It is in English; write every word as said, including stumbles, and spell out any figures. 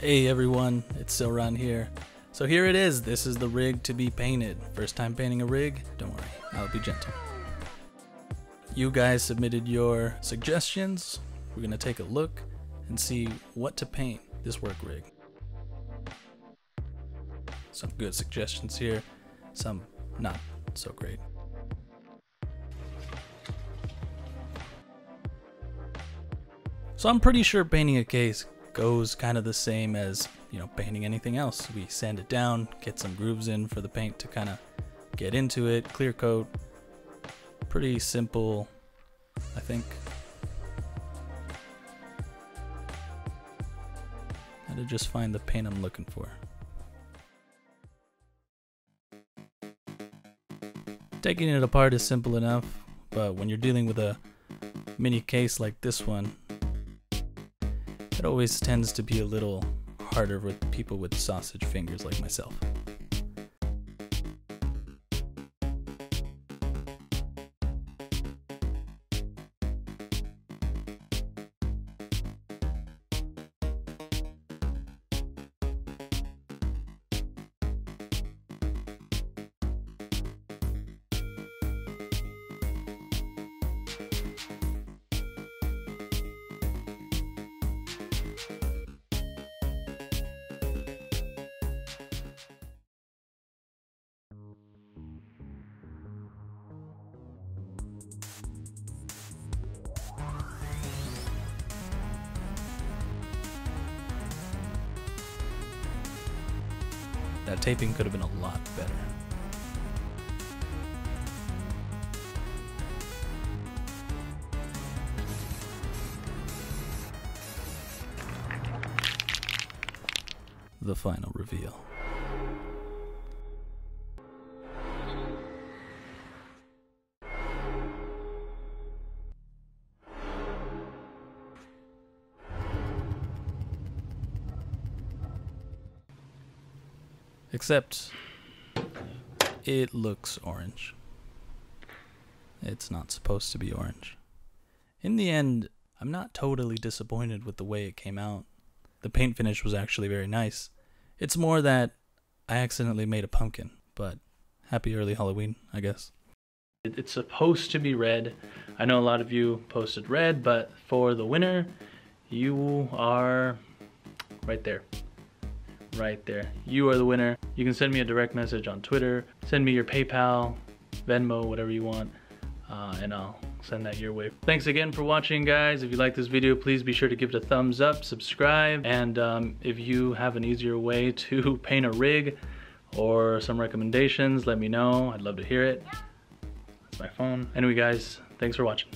Hey everyone, it's Sylron here. So here it is, this is the rig to be painted. First time painting a rig, don't worry, I'll be gentle. You guys submitted your suggestions. We're gonna take a look and see what to paint this work rig. Some good suggestions here, some not so great. So I'm pretty sure painting a case goes kind of the same as, you know, painting anything else. We sand it down, get some grooves in for the paint to kind of get into it, clear coat. Pretty simple, I think. How to just find the paint I'm looking for. Taking it apart is simple enough, but when you're dealing with a mini case like this one, it always tends to be a little harder with people with sausage fingers like myself. That taping could have been a lot better. The final reveal. Except it looks orange. It's not supposed to be orange. In the end, I'm not totally disappointed with the way it came out. The paint finish was actually very nice. It's more that I accidentally made a pumpkin, but happy early Halloween, I guess. It's supposed to be red. I know a lot of you posted red, but for the winner, you are right there. Right there. You are the winner. You can send me a direct message on Twitter, send me your PayPal, Venmo, whatever you want, uh, and I'll send that your way. Thanks again for watching, guys. If you like this video, please be sure to give it a thumbs up, subscribe, and um, if you have an easier way to paint a rig or some recommendations, let me know. I'd love to hear it. That's my phone. Anyway, guys, thanks for watching.